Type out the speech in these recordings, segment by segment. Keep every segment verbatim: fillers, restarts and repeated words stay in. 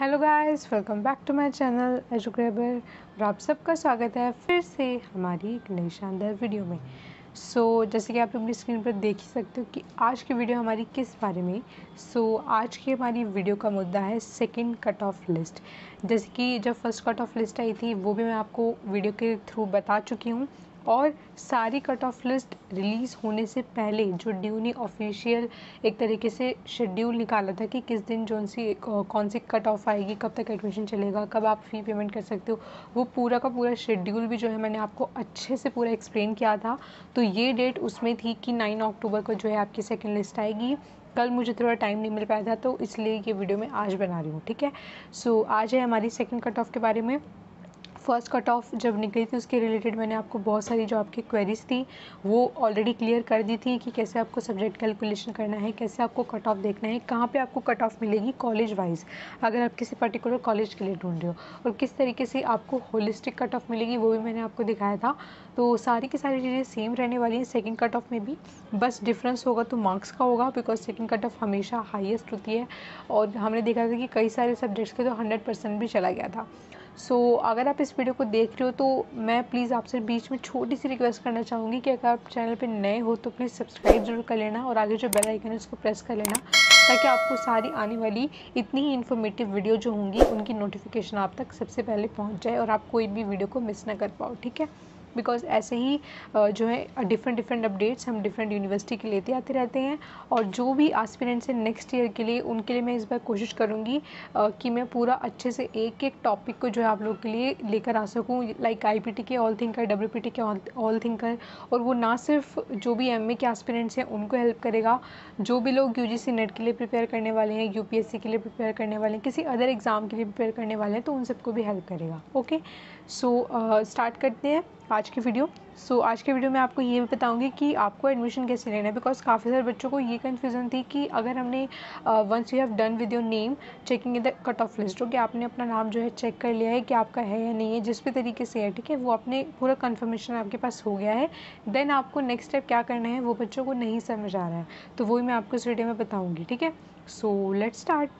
Hello guys, welcome back to my channel Edugrabber और आप सबका स्वागत है फिर से हमारी एक नई शानदार वीडियो में। सो so, जैसे कि आप अपनी स्क्रीन पर देख ही सकते हो कि आज की वीडियो हमारी किस बारे में। सो so, आज की हमारी वीडियो का मुद्दा है सेकंड कट ऑफ लिस्ट। जैसे कि जब फर्स्ट कट ऑफ लिस्ट आई थी वो भी मैं आपको वीडियो के थ्रू बता चुकी हूँ और सारी कट ऑफ लिस्ट रिलीज़ होने से पहले जो ड्यू ने ऑफिशियल एक तरीके से शेड्यूल निकाला था कि किस दिन जो सी कौन सी कट ऑफ आएगी, कब तक एडमिशन चलेगा, कब आप फ़ी पेमेंट कर सकते हो, वो पूरा का पूरा शेड्यूल भी जो है मैंने आपको अच्छे से पूरा एक्सप्लेन किया था। तो ये डेट उसमें थी कि नाइन अक्टूबर को जो है आपकी सेकेंड लिस्ट आएगी। कल मुझे थोड़ा टाइम नहीं मिल पाया था तो इसलिए ये वीडियो मैं आज बना रही हूँ, ठीक है। सो so, आज है हमारी सेकेंड कट ऑफ के बारे में। फ़र्स्ट कट ऑफ जब निकली थी उसके रिलेटेड मैंने आपको बहुत सारी जो आपकी क्वेरीज थी वो ऑलरेडी क्लियर कर दी थी कि कैसे आपको सब्जेक्ट कैलकुलेशन करना है, कैसे आपको कट ऑफ देखना है, कहाँ पे आपको कट ऑफ मिलेगी कॉलेज वाइज अगर आप किसी पर्टिकुलर कॉलेज के लिए ढूंढ रहे हो, और किस तरीके से आपको होलिस्टिक कट ऑफ मिलेगी वो भी मैंने आपको दिखाया था। तो सारी की सारी चीज़ें सेम रहने वाली हैं सेकेंड कट ऑफ में भी, बस डिफरेंस होगा तो मार्क्स का होगा बिकॉज सेकेंड कट ऑफ हमेशा हाईएस्ट होती है और हमने देखा था कि कई सारे सब्जेक्ट्स के तो हंड्रेड परसेंट भी चला गया था। सो so, अगर आप इस वीडियो को देख रहे हो तो मैं प्लीज़ आपसे बीच में छोटी सी रिक्वेस्ट करना चाहूँगी कि अगर आप चैनल पे नए हो तो प्लीज़ सब्सक्राइब जरूर कर लेना और आगे जो बेल आइकन है उसको प्रेस कर लेना ताकि आपको सारी आने वाली इतनी ही इन्फॉर्मेटिव वीडियो जो होंगी उनकी नोटिफिकेशन आप तक सबसे पहले पहुँच जाए और आप कोई भी वीडियो को मिस ना कर पाओ, ठीक है। बिकॉज ऐसे ही जो है डिफरेंट डिफरेंट अपडेट्स हम डिफरेंट यूनिवर्सिटी के लेते आते रहते हैं और जो भी एस्पिरेंट्स हैं नेक्स्ट ईयर के लिए उनके लिए मैं इस बार कोशिश करूँगी कि मैं पूरा अच्छे से एक एक टॉपिक को जो है आप लोग के लिए लेकर आ सकूँ, लाइक आईपीटी के ऑल थिंकर, डब्ल्यूपीटी के ऑल थिंकर, और वो ना सिर्फ जो भी एमए के एस्पिरेंट्स हैं उनको हेल्प करेगा, जो भी लोग यूजीसी नेट के लिए प्रिपेयर करने वाले हैं, यूपीएससी के लिए प्रिपेयर करने वाले हैं, किसी अदर एग्ज़ाम के लिए प्रिपेयर करने वाले हैं तो उन सबको भी हेल्प करेगा। ओके, सो स्टार्ट करते हैं आज की वीडियो। सो so, आज के वीडियो में आपको ये भी बताऊंगी कि आपको एडमिशन कैसे लेना है बिकॉज काफ़ी सारे बच्चों को ये कन्फ्यूज़न थी कि अगर हमने once you have done with your name checking in the cut off list, okay, आपने अपना नाम जो है चेक कर लिया है कि आपका है या नहीं है, जिस भी तरीके से है, ठीक है, वो आपने पूरा कन्फर्मेशन आपके पास हो गया है, देन आपको नेक्स्ट स्टेप क्या करना है वो बच्चों को नहीं समझ आ रहा है तो वही मैं आपको इस वीडियो में बताऊँगी, ठीक है। So let's start.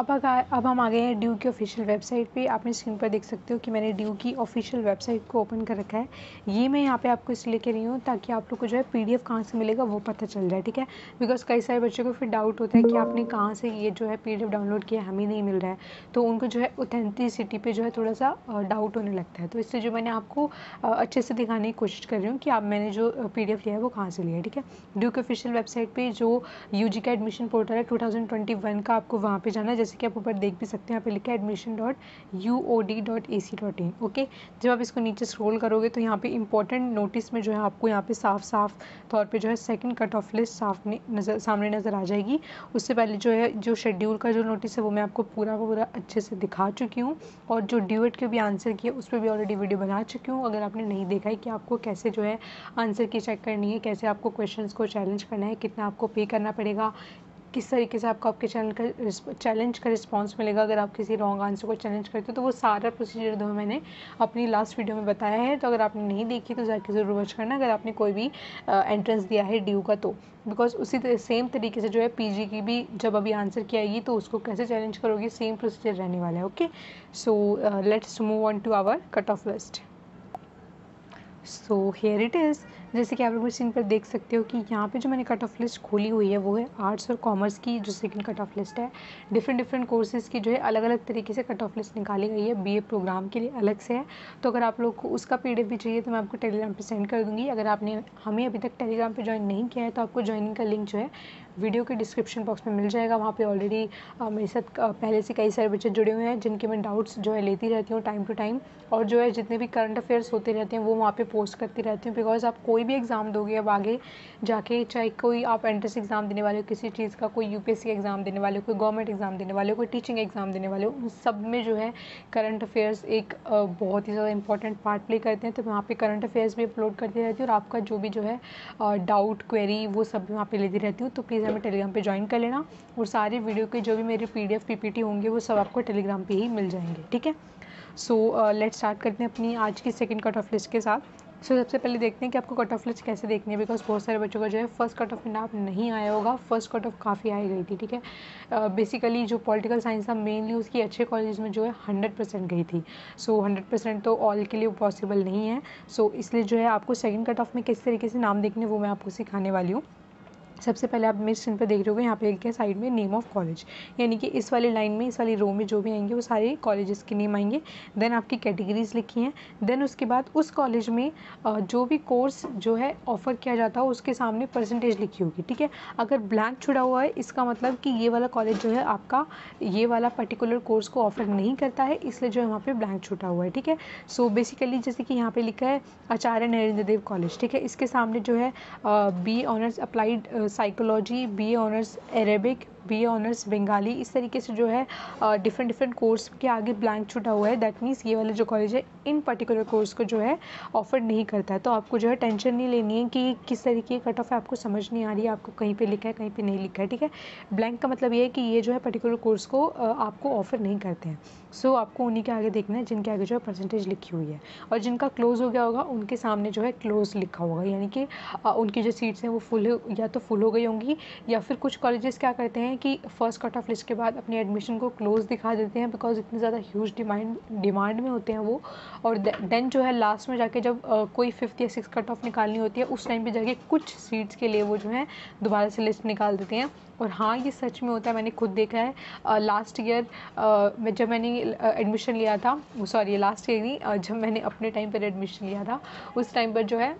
अब अब हम आ गए हैं ड्यू की ऑफिशियल वेबसाइट पे। आपने स्क्रीन पर देख सकते हो कि मैंने ड्यू की ऑफिशियल वेबसाइट को ओपन कर रखा है। ये मैं यहाँ पे आपको इसलिए कह रही हूँ ताकि आप लोग को जो है पीडीएफ कहाँ से मिलेगा वो पता चल जाए, ठीक है, बिकॉज कई सारे बच्चों को फिर डाउट होता है कि आपने कहाँ से ये जो है पीडीएफ डाउनलोड किया, हमें नहीं मिल रहा है, तो उनको जो है ऑथेंटिसिटी पर जो है थोड़ा सा डाउट होने लगता है। तो इसलिए जो मैंने आपको अच्छे से दिखाने की कोशिश कर रही हूँ कि आप मैंने जो पीडीएफ लिया है वो कहाँ से लिया है, ठीक है। ड्यू की ऑफिशियल वेबसाइट पर जो यूजी का एडमिशन पोर्टल है टू थाउजेंड ट्वेंटी वन का, आपको वहाँ पर जाना है, जैसे कि आप ऊपर देख भी सकते हैं, यहाँ पे लिखा है admission dot U O D dot A C dot in, okay. जब आप इसको नीचे स्क्रॉल करोगे तो यहाँ पे इंपॉर्टेंट नोटिस में जो है आपको यहाँ पे साफ साफ तौर पे जो है सेकंड कट ऑफ लिस्ट साफ नज़र सामने नज़र आ जाएगी। उससे पहले जो है जो शेड्यूल का जो नोटिस है वो मैं आपको पूरा का पूरा अच्छे से दिखा चुकी हूँ और जो ड्यूएट के भी आंसर किए उस पर भी ऑलरेडी वीडियो बना चुकी हूँ। अगर आपने नहीं देखा है कि आपको कैसे जो है आंसर की चेक करनी है, कैसे आपको क्वेश्चन को चैलेंज करना है, कितना आपको पे करना पड़ेगा, किस तरीके से आपको आपके चैनल का चैलेंज का रिस्पांस मिलेगा अगर आप किसी रॉन्ग आंसर को चैलेंज करते हो, तो वो सारा प्रोसीजर जो मैंने अपनी लास्ट वीडियो में बताया है। तो अगर आपने नहीं देखी तो जाके ज़रूर वॉच करना अगर आपने कोई भी एंट्रेंस दिया है ड्यू का, तो बिकॉज उसी सेम तरीके से जो है पीजी की भी जब अभी आंसर की आएगी तो उसको कैसे चैलेंज करोगे, सेम प्रोसीजर रहने वाला है। Okay, so let's move on to our cut off list. So here it is. जैसे कि आप लोग स्क्रीन पर देख सकते हो कि यहाँ पे जो मैंने कट ऑफ लिस्ट खोली हुई है वो है आर्ट्स और कॉमर्स की जो सेकंड कट ऑफ लिस्ट है। डिफरेंट डिफरेंट कोर्सेज़ की जो है अलग अलग तरीके से कट ऑफ लिस्ट निकाली गई है, बीए प्रोग्राम के लिए अलग से है। तो अगर आप लोग को उसका पीडीएफ भी चाहिए तो मैं आपको टेलीग्राम पर सेंड कर दूँगी। अगर आपने हमें अभी तक टेलीग्राम पर ज्वाइन नहीं किया है तो आपको ज्वाइनिंग का लिंक जो है वीडियो के डिस्क्रिप्शन बॉक्स में मिल जाएगा। वहाँ पे ऑलरेडी मेरे साथ पहले से कई सारे बच्चे जुड़े हुए हैं जिनके मैं डाउट्स जो है लेती रहती हूँ टाइम टू टाइम, और जो है जितने भी करंट अफेयर्स होते रहते हैं वो वहाँ पे पोस्ट करती रहती हूँ। बिकॉज आप कोई भी एग्ज़ाम दोगे अब आगे जाके, चाहे कोई आप एंट्रेंस एग्ज़ाम देने वाले हो किसी चीज़ का, कोई यूपीएससी एग्ज़ाम देने वाले हो, कोई गवर्नमेंट एग्ज़ाम देने वाले हो, कोई टीचिंग एग्ज़ाम देने वाले हो, उन सब में जो है करंट अफेयर्स एक बहुत ही ज़्यादा इंपॉर्टेंट पार्ट प्ले करते हैं। तो वहाँ पर करंट अफेयर्स भी अपलोड करती रहती हूँ और आपका जो भी जो है डाउट क्वेरी वो सब भी वहाँ पर लेती रहती हूँ। तो प्लीज़ हमें टेलीग्राम पे ज्वाइन कर लेना और सारे वीडियो के जो भी मेरे पीडीएफ पीपीटी होंगे वो सब आपको टेलीग्राम पे ही मिल जाएंगे, ठीक है। सो लेट्स स्टार्ट करते हैं अपनी आज की सेकंड कट ऑफ लिस्ट के साथ। सो so, सबसे पहले देखते हैं कि आपको कट ऑफ लिस्ट कैसे देखनी है, बिकॉज बहुत सारे बच्चों का जो है फर्स्ट कट ऑफ में नाम नहीं आया होगा। फर्स्ट कट ऑफ काफ़ी आई गई थी, ठीक है। बेसिकली uh, जो पॉलिटिकल साइंस था मेनली उसकी अच्छे कॉलेज में जो है हंड्रेड परसेंट गई थी। सो so, हंड्रेड परसेंट तो ऑल के लिए पॉसिबल नहीं है। सो so, इसलिए जो है आपको सेकेंड कट ऑफ में किस तरीके से नाम देखने वो मैं आपको सिखाने वाली हूँ। सबसे पहले आप मेरे स्क्रीन पर देख रहे हो यहाँ पे के साइड में नेम ऑफ कॉलेज, यानी कि इस वाली लाइन में, इस वाली रो में जो भी आएंगे वो सारे कॉलेजेस के नेम आएंगे। देन आपकी कैटेगरीज लिखी हैं। देन उसके बाद उस कॉलेज में जो भी कोर्स जो है ऑफ़र किया जाता हो उसके सामने परसेंटेज लिखी होगी, ठीक है। अगर ब्लैंक छुड़ा हुआ है इसका मतलब कि ये वाला कॉलेज जो है आपका ये वाला पर्टिकुलर कोर्स को ऑफ़र नहीं करता है, इसलिए जो है वहाँ पर ब्लैंक छुटा हुआ है, ठीक है। सो बेसिकली जैसे कि यहाँ पर लिखा है आचार्य नरेंद्र देव कॉलेज, ठीक है। इसके सामने जो है B honours applied psychology, B A honours Arabic, B A honours Bengali, इस तरीके से जो है डिफरेंट डिफरेंट कोर्स के आगे ब्लैंक छुटा हुआ है। दैट मीन्स ये वाला जो कॉलेज है इन पर्टिकुलर कोर्स को जो है ऑफर नहीं करता है। तो आपको जो है टेंशन नहीं लेनी है कि किस तरीके की कट ऑफ है, आपको समझ नहीं आ रही है, आपको कहीं पे लिखा है कहीं पे नहीं लिखा है, ठीक है। ब्लैंक का मतलब ये है कि ये जो है पर्टिकुलर कोर्स को आपको ऑफर नहीं करते हैं। सो so, आपको उन्हीं के आगे देखना है जिनके आगे जो है परसेंटेज लिखी हुई है, और जिनका क्लोज़ हो गया होगा उनके सामने जो है क्लोज़ लिखा होगा, यानी कि उनकी जो सीट्स हैं वो फुल या तो फुल हो गई होंगी, या फिर कुछ कॉलेजेस क्या करते हैं कि फ़र्स्ट कट ऑफ लिस्ट के बाद अपने एडमिशन को क्लोज दिखा देते हैं, बिकॉज इतने ज़्यादा ह्यूज डिमांड डिमांड में होते हैं वो। और देन जो है लास्ट में जाके जब आ, कोई फिफ्थ या सिक्स कट ऑफ निकालनी होती है उस टाइम पे जाके कुछ सीट्स के लिए वो जो है दोबारा से लिस्ट निकाल देते हैं। और हाँ, ये सच में होता है, मैंने खुद देखा है। लास्ट ईयर मैं जब मैंने एडमिशन लिया था, सॉरी लास्ट ईयर नहीं, जब मैंने अपने टाइम पर एडमिशन लिया था उस टाइम पर जो है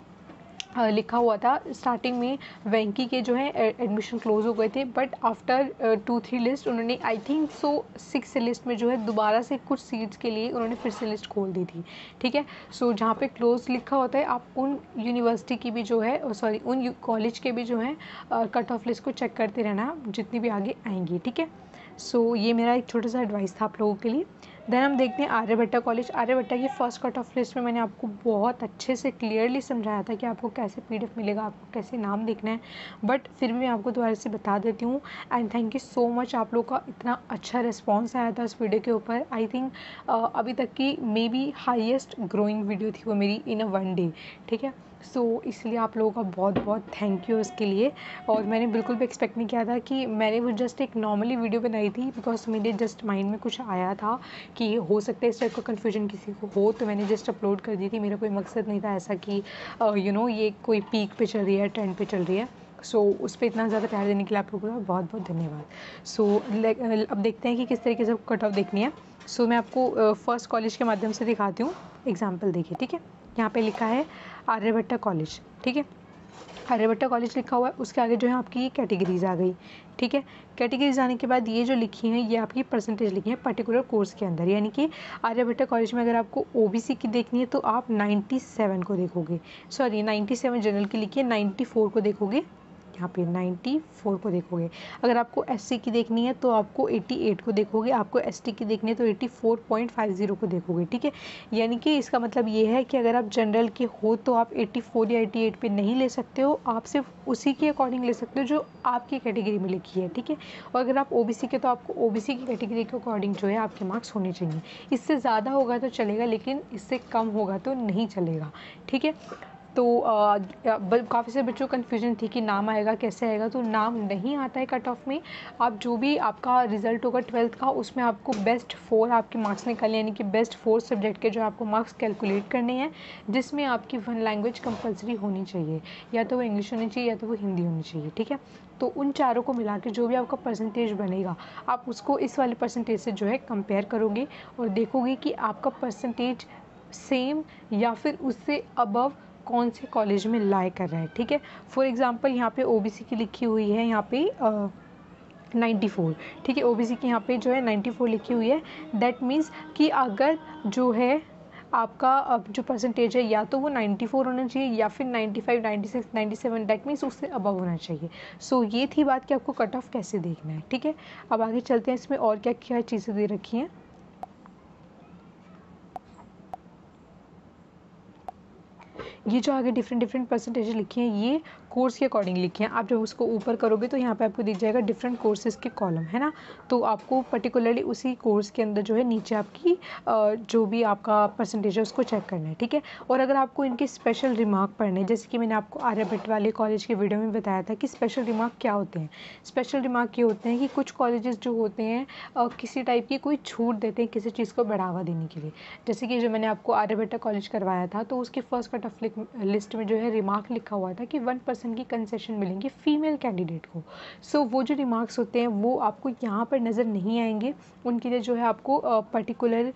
लिखा हुआ था स्टार्टिंग में वैंकी के जो है एडमिशन क्लोज हो गए थे, but after two three list उन्होंने I think so six list में जो है दोबारा से कुछ सीट्स के लिए उन्होंने फिर से लिस्ट खोल दी थी, ठीक है। सो जहाँ पे क्लोज लिखा होता है आप उन यूनिवर्सिटी की भी जो है सॉरी उन कॉलेज के भी जो है कट ऑफ लिस्ट को चेक करते रहना जितनी भी आगे आएंगी, ठीक है। सो ये मेरा एक छोटा सा एडवाइस था आप लोगों के लिए। देन हम देखते हैं आर्यभट्टा कॉलेज। आर्यभट्टा की फ़र्स्ट कट ऑफ लिस्ट में मैंने आपको बहुत अच्छे से क्लियरली समझाया था कि आपको कैसे पीडीएफ मिलेगा, आपको कैसे नाम देखना है, बट फिर भी मैं आपको दोबारा से बता देती हूँ। And thank you so much, आप लोगों का इतना अच्छा रिस्पॉन्स आया था इस वीडियो के ऊपर। आई थिंक अभी तक की maybe highest growing video थी वो मेरी इन अ वन डे, ठीक है। सो so, इसलिए आप लोगों का बहुत बहुत थैंक यू उसके लिए। और मैंने बिल्कुल भी एक्सपेक्ट नहीं किया था कि मैंने वो जस्ट एक नॉर्मली वीडियो बनाई थी, बिकॉज मेरे जस्ट माइंड में कुछ आया था कि हो सकता है इस टाइप का कन्फ्यूजन किसी को हो, तो मैंने जस्ट अपलोड कर दी थी। मेरा कोई मकसद नहीं था ऐसा कि यू नो ये कोई पीक पे चल रही है, ट्रेंड पे चल रही है। सो so, उस पर इतना ज़्यादा प्यार देने के लिए आप लोगों का बहुत बहुत धन्यवाद। सो so, like, अब देखते हैं कि किस तरीके से कट ऑफ देखनी है। सो so, मैं आपको फर्स्ट uh, कॉलेज के माध्यम से दिखाती हूँ। एग्जाम्पल देखिए, ठीक है। यहाँ पे लिखा है आर्यभट्टा कॉलेज, ठीक है। आर्यभट्टा कॉलेज लिखा हुआ है, उसके आगे जो है आपकी कैटेगरीज आ गई, ठीक है। कैटेगरीज आने के बाद ये जो लिखी हैं ये आपकी परसेंटेज लिखी है पर्टिकुलर कोर्स के अंदर, यानी कि आर्यभट्टा कॉलेज में अगर आपको ओबीसी की देखनी है तो आप सत्तानवे को देखोगे, सॉरी सत्तानवे जनरल की लिखी है, चौरानवे को देखोगे, यहाँ पे चौरानवे को देखोगे। अगर आपको एससी की देखनी है तो आपको अठासी को देखोगे, आपको एसटी की देखनी है तो चौरासी पॉइंट पचास को देखोगे, ठीक है। यानी कि इसका मतलब ये है कि अगर आप जनरल के हो तो आप चौरासी या अठासी पे नहीं ले सकते हो, आप सिर्फ उसी के अकॉर्डिंग ले सकते हो जो आपकी कैटेगरी में लिखी है, ठीक है। और अगर आप ओबीसी के तो आपको ओबीसी की कैटेगरी के अकॉर्डिंग जो है आपके मार्क्स होने चाहिए। इससे ज़्यादा होगा तो चलेगा, लेकिन इससे कम होगा तो नहीं चलेगा, ठीक है। तो काफ़ी सारे बच्चों को कन्फ्यूजन थी कि नाम आएगा कैसे आएगा, तो नाम नहीं आता है कट ऑफ में। आप जो भी आपका रिजल्ट होगा ट्वेल्थ का उसमें आपको बेस्ट फोर आपके मार्क्स निकालने, यानी कि बेस्ट फोर सब्जेक्ट के जो आपको मार्क्स कैलकुलेट करने हैं, जिसमें आपकी वन लैंग्वेज कंपलसरी होनी चाहिए, या तो वो इंग्लिश होनी चाहिए या तो वो हिंदी होनी चाहिए, ठीक है। तो उन चारों को मिला के जो भी आपका परसेंटेज बनेगा आप उसको इस वाले परसेंटेज से जो है कंपेयर करोगे और देखोगे कि आपका परसेंटेज सेम या फिर उससे अबव कौन से कॉलेज में लाई कर रहा है, ठीक है। फॉर एग्जांपल यहाँ पे ओबीसी की लिखी हुई है यहाँ पे आ, चौरानवे, ठीक है। ओबीसी की यहाँ पे जो है चौरानवे लिखी हुई है। दैट मीन्स कि अगर जो है आपका अब जो परसेंटेज है या तो वो चौरानवे होना चाहिए या फिर पचानवे, छियानवे, सत्तानवे, डेट मीन्स उससे अबव होना चाहिए। सो so, ये थी बात कि आपको कट ऑफ कैसे देखना है, ठीक है। अब आगे चलते हैं, इसमें और क्या क्या चीज़ें दे रखी हैं। ये जो आगे डिफरेंट डिफरेंट परसेंटेज लिखी हैं ये कोर्स के अकॉर्डिंग लिखी हैं। आप जब उसको ऊपर करोगे तो यहाँ पे आपको दिख जाएगा डिफरेंट कोर्सेज़ के कॉलम, है ना। तो आपको पर्टिकुलरली उसी कोर्स के अंदर जो है नीचे आपकी जो भी आपका परसेंटेज है उसको चेक करना है, ठीक है। और अगर आपको इनके स्पेशल रिमार्क पढ़ने हैं, जैसे कि मैंने आपको आर्यभट्ट वाले कॉलेज के वीडियो में बताया था कि स्पेशल रिमार्क क्या होते हैं। स्पेशल रिमार्क ये होते हैं कि कुछ कॉलेजेस जो होते हैं किसी टाइप की कोई छूट देते हैं किसी चीज़ को बढ़ावा देने के लिए। जैसे कि जो मैंने आपको आर्यभट्ट कॉलेज करवाया था तो उसके फर्स्ट कट ऑफ लिस्ट में जो है रिमार्क लिखा हुआ था कि वन परसेंट की कंसेशन मिलेंगी फीमेल कैंडिडेट को। सो so, वो जो रिमार्क्स होते हैं वो आपको यहाँ पर नज़र नहीं आएंगे। उनके लिए जो है आपको पर्टिकुलर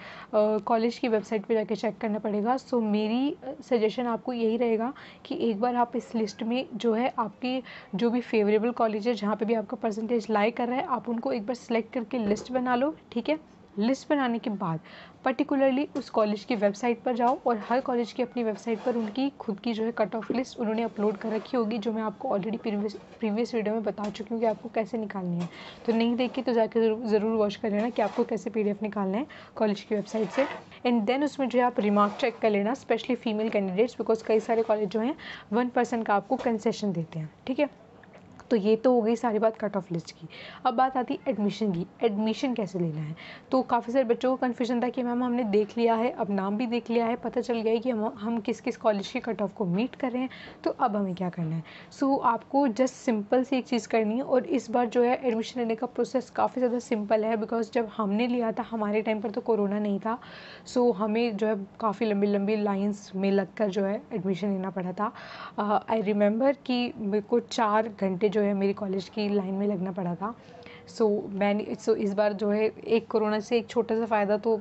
कॉलेज की वेबसाइट पर जाके चेक करना पड़ेगा। सो so, मेरी सजेशन आपको यही रहेगा कि एक बार आप इस लिस्ट में जो है आपके जो भी फेवरेबल कॉलेज है जहाँ पर भी आपका परसेंटेज लाई कर रहा है आप उनको एक बार सिलेक्ट करके लिस्ट बना लो, ठीक है। लिस्ट बनाने के बाद पर्टिकुलरली उस कॉलेज की वेबसाइट पर जाओ और हर कॉलेज की अपनी वेबसाइट पर उनकी खुद की जो है कट ऑफ लिस्ट उन्होंने अपलोड कर रखी होगी, जो मैं आपको ऑलरेडी प्रीवियस प्रीवियस वीडियो में बता चुकी हूँ कि आपको कैसे निकालनी है। तो नहीं देखी तो जाकर ज़रूर वॉच कर लेना कि आपको कैसे पीडीएफ निकालना है कॉलेज की वेबसाइट से। एंड देन उसमें जो है आप रिमार्क चेक कर लेना स्पेशली फीमेल कैंडिडेट्स, बिकॉज कई सारे कॉलेज जो हैं वन परसेंट का आपको कंसेशन देते हैं, ठीक है। तो ये तो हो गई सारी बात कट ऑफ लिस्ट की। अब बात आती है एडमिशन की। एडमिशन कैसे लेना है, तो काफ़ी सारे बच्चों को कन्फ्यूजन था कि मैम हमने देख लिया है, अब नाम भी देख लिया है, पता चल गया है कि हम हम किस किस कॉलेज के कट ऑफ को मीट कर रहे हैं, तो अब हमें क्या करना है। सो so, आपको जस्ट सिंपल सी एक चीज़ करनी है। और इस बार जो है एडमिशन लेने का प्रोसेस काफ़ी ज़्यादा सिंपल है, बिकॉज जब हमने लिया था हमारे टाइम पर तो कोरोना नहीं था। सो so, हमें जो है काफ़ी लंबी लंबी लाइन्स में लग कर जो है एडमिशन लेना पड़ा था। आई uh, रिमेंबर कि मेरे को चार घंटे जो है मेरी कॉलेज की लाइन में लगना पड़ा था। सो so, मैंने सो so, इस बार जो है एक कोरोना से एक छोटा सा फ़ायदा तो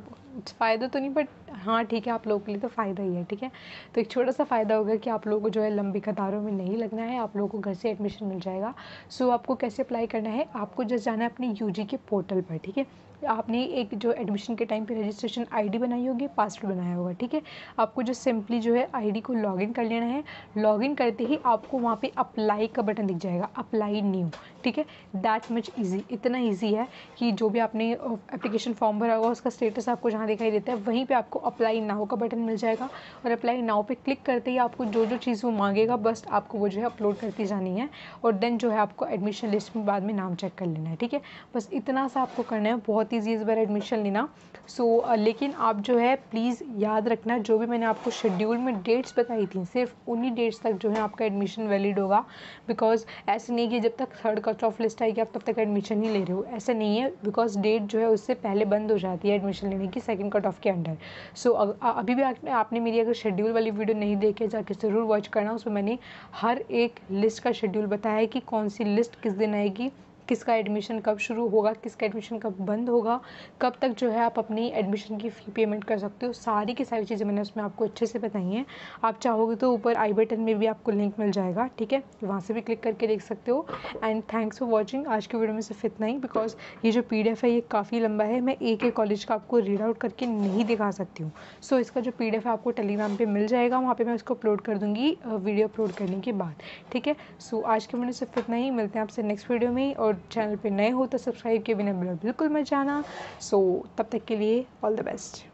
फ़ायदा तो नहीं बट हाँ ठीक है आप लोगों के लिए तो फ़ायदा ही है, ठीक है। तो एक छोटा सा फ़ायदा होगा कि आप लोगों को जो है लंबी कतारों में नहीं लगना है, आप लोगों को घर से एडमिशन मिल जाएगा। सो so, आपको कैसे अप्लाई करना है, आपको जस्ट जाना है अपने यू जी के पोर्टल पर, ठीक है। आपने एक जो एडमिशन के टाइम पे रजिस्ट्रेशन आईडी बनाई होगी, पासवर्ड बनाया होगा, ठीक है। आपको जो सिंपली जो है आईडी को लॉगिन कर लेना है। लॉगिन करते ही आपको वहाँ पे अप्लाई का बटन दिख जाएगा, अप्लाई न्यू, ठीक है। दैट मच इजी, इतना इजी है कि जो भी आपने एप्लीकेशन फॉर्म भरा होगा उसका स्टेटस आपको जहाँ दिखाई देता है वहीं पर आपको अप्लाई नाउ का बटन मिल जाएगा। और अप्लाई नाउ पर क्लिक करते ही आपको जो जो चीज़ वो मांगेगा बस आपको वो जो है अपलोड करती जानी है। और देन जो है आपको एडमिशन लिस्ट में बाद में नाम चेक कर लेना है, ठीक है। बस इतना सा आपको करना है, बहुत इजी इस बार एडमिशन लेना। सो so, लेकिन आप जो है प्लीज़ याद रखना जो भी मैंने आपको शेड्यूल में डेट्स बताई थी सिर्फ उन्हीं डेट्स तक जो है आपका एडमिशन वैलिड होगा। बिकॉज ऐसे नहीं कि जब तक थर्ड कट ऑफ लिस्ट आएगी आप तब तक एडमिशन ही ले रहे हो, ऐसा नहीं है। बिकॉज डेट जो है उससे पहले बंद हो जाती है एडमिशन लेने की सेकंड कट ऑफ के अंडर। सो so, अभी भी आ, आपने मेरी अगर शेड्यूल वाली वीडियो नहीं देखी जाके ज़रूर वॉच करना। उसमें मैंने हर एक लिस्ट का शेड्यूल बताया है कि कौन सी लिस्ट किस दिन आएगी, किसका एडमिशन कब शुरू होगा, किसका एडमिशन कब बंद होगा, कब तक जो है आप अपनी एडमिशन की फ़ी पेमेंट कर सकते हो, सारी की सारी चीज़ें मैंने उसमें आपको अच्छे से बताई हैं। आप चाहोगे तो ऊपर आई बटन में भी आपको लिंक मिल जाएगा, ठीक है, वहाँ से भी क्लिक करके देख सकते हो। And thanks for watching. आज की वीडियो में सिर्फ इतना ही, बिकॉज ये जो पी डी एफ है ये काफ़ी लंबा है, मैं एक एक कॉलेज का आपको रीड आउट करके नहीं दिखा सकती हूँ। सो so, इसका जो पी डी एफ है आपको टेलीग्राम पर मिल जाएगा, वहाँ पर मैं उसको अपलोड कर दूँगी वीडियो अपलोड करने के बाद, ठीक है। सो so, आज की वीडियो में सिर्फ इतना ही, मिलते हैं आपसे नेक्स्ट वीडियो में। और चैनल पे नए हो तो सब्सक्राइब किए बिना बिल्कुल मत जाना। सो so, तब तक के लिए ऑल द बेस्ट।